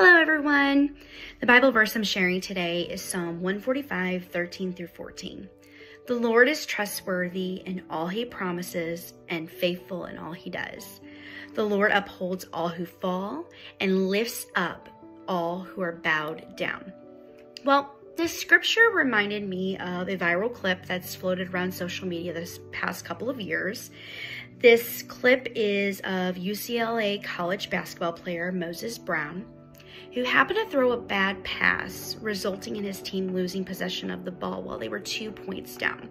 Hello everyone. The Bible verse I'm sharing today is Psalm 145:13 through 14. The Lord is trustworthy in all he promises and faithful in all he does. The Lord upholds all who fall and lifts up all who are bowed down. Well, this scripture reminded me of a viral clip that's floated around social media this past couple of years. This clip is of UCLA college basketball player Moses Brown, who happened to throw a bad pass, resulting in his team losing possession of the ball while they were 2 points down.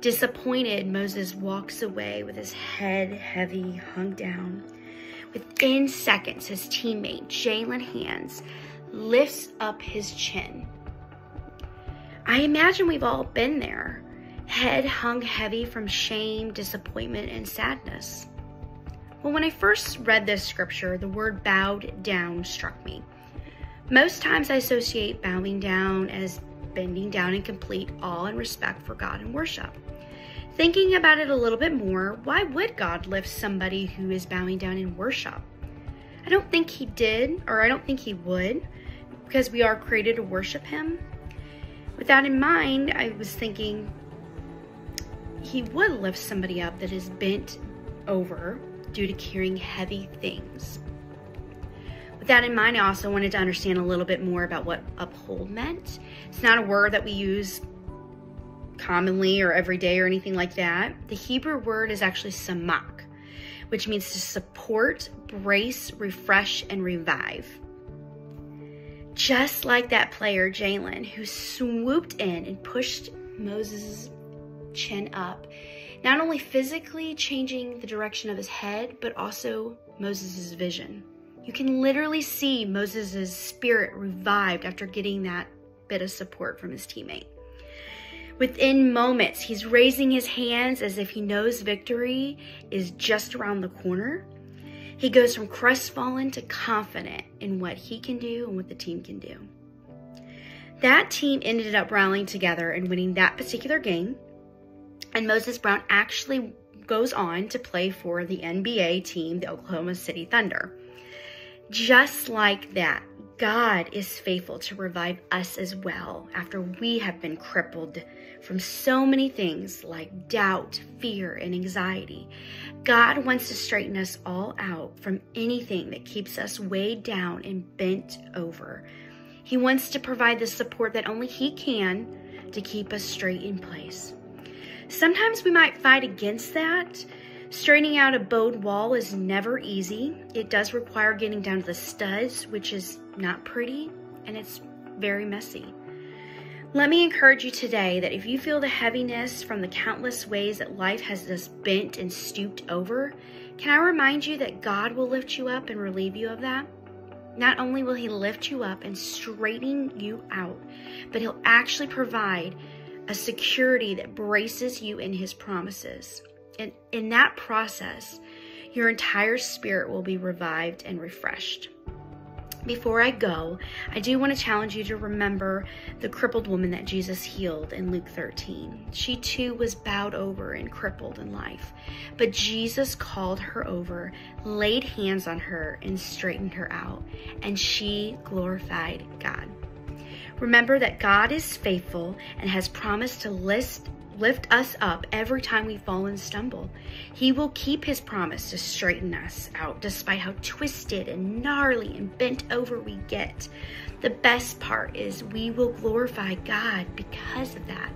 Disappointed, Moses walks away with his head heavy, hung down. Within seconds, his teammate, Jalen Hands, lifts up his chin. I imagine we've all been there, head hung heavy from shame, disappointment, and sadness. Well, when I first read this scripture, the word bowed down struck me. Most times I associate bowing down as bending down in complete awe and respect for God and worship. Thinking about it a little bit more, why would God lift somebody who is bowing down in worship? I don't think he did, or I don't think he would, because we are created to worship him. With that in mind, I was thinking he would lift somebody up that is bent over due to carrying heavy things. With that in mind, I also wanted to understand a little bit more about what uphold meant. It's not a word that we use commonly or every day or anything like that. The Hebrew word is actually samak, which means to support, brace, refresh, and revive. Just like that player, Jalen, who swooped in and pushed Moses' chin up, not only physically changing the direction of his head, but also Moses' vision. You can literally see Moses' spirit revived after getting that bit of support from his teammate. Within moments, he's raising his hands as if he knows victory is just around the corner. He goes from crestfallen to confident in what he can do and what the team can do. That team ended up rallying together and winning that particular game. And Moses Brown actually goes on to play for the NBA team, the Oklahoma City Thunder. Just like that, God is faithful to revive us as well after we have been crippled from so many things like doubt, fear, and anxiety. God wants to straighten us all out from anything that keeps us weighed down and bent over. He wants to provide the support that only he can to keep us straight in place. Sometimes we might fight against that. Straightening out a bowed wall is never easy. It does require getting down to the studs, which is not pretty, and it's very messy. Let me encourage you today that if you feel the heaviness from the countless ways that life has us bent and stooped over, can I remind you that God will lift you up and relieve you of that? Not only will he lift you up and straighten you out, but he'll actually provide a security that braces you in his promises. And in that process, your entire spirit will be revived and refreshed. Before I go, I do want to challenge you to remember the crippled woman that Jesus healed in Luke 13. She too was bowed over and crippled in life, but Jesus called her over, laid hands on her, and straightened her out, and she glorified God. Remember that God is faithful and has promised to lift us up every time we fall and stumble. He will keep his promise to straighten us out despite how twisted and gnarly and bent over we get. The best part is we will glorify God because of that.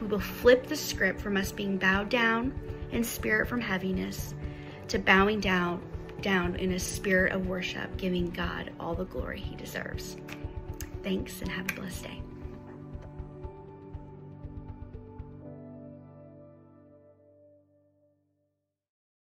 We will flip the script from us being bowed down in spirit from heaviness to bowing down in a spirit of worship, giving God all the glory he deserves. Thanks and have a blessed day.